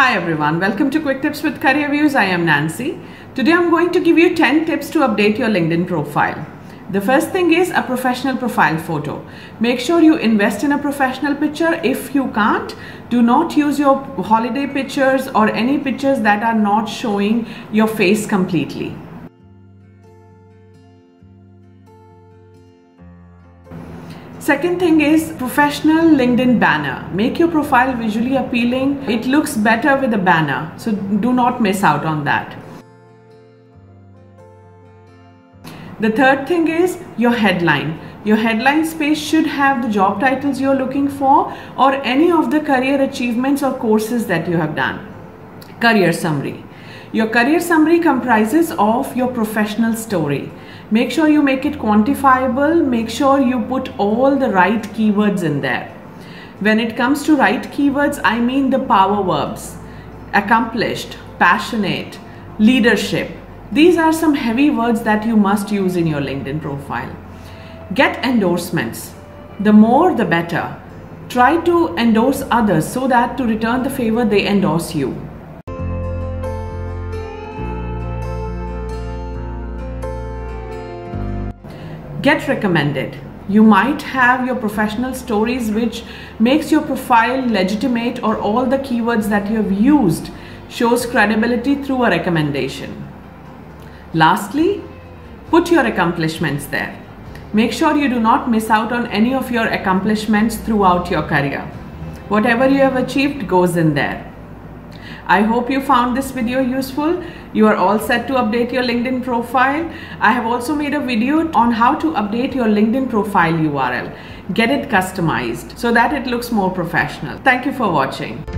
Hi everyone, welcome to Quick Tips with Career Views. I am Nancy. Today I'm going to give you 10 tips to update your LinkedIn profile. The first thing is a professional profile photo. Make sure you invest in a professional picture. If you can't, do not use your holiday pictures or any pictures that are not showing your face completely. Second thing is professional LinkedIn banner. Make your profile visually appealing. It looks better with a banner, so do not miss out on that. The third thing is your headline. Your headline space should have the job titles you're looking for or any of the career achievements or courses that you have done. Career summary. Your career summary comprises of your professional story. Make sure you make it quantifiable. Make sure you put all the right keywords in there. When it comes to right keywords, I mean the power verbs: accomplished, passionate, leadership. These are some heavy words that you must use in your LinkedIn profile. Get endorsements. The more, the better. Try to endorse others so that to return the favor, they endorse you. Get recommended. You might have your professional stories, which makes your profile legitimate, or all the keywords that you have used shows credibility through a recommendation. Lastly, put your accomplishments there. Make sure you do not miss out on any of your accomplishments throughout your career. Whatever you have achieved goes in there. I hope you found this video useful. You are all set to update your LinkedIn profile. I have also made a video on how to update your LinkedIn profile URL. Get it customized so that it looks more professional. Thank you for watching.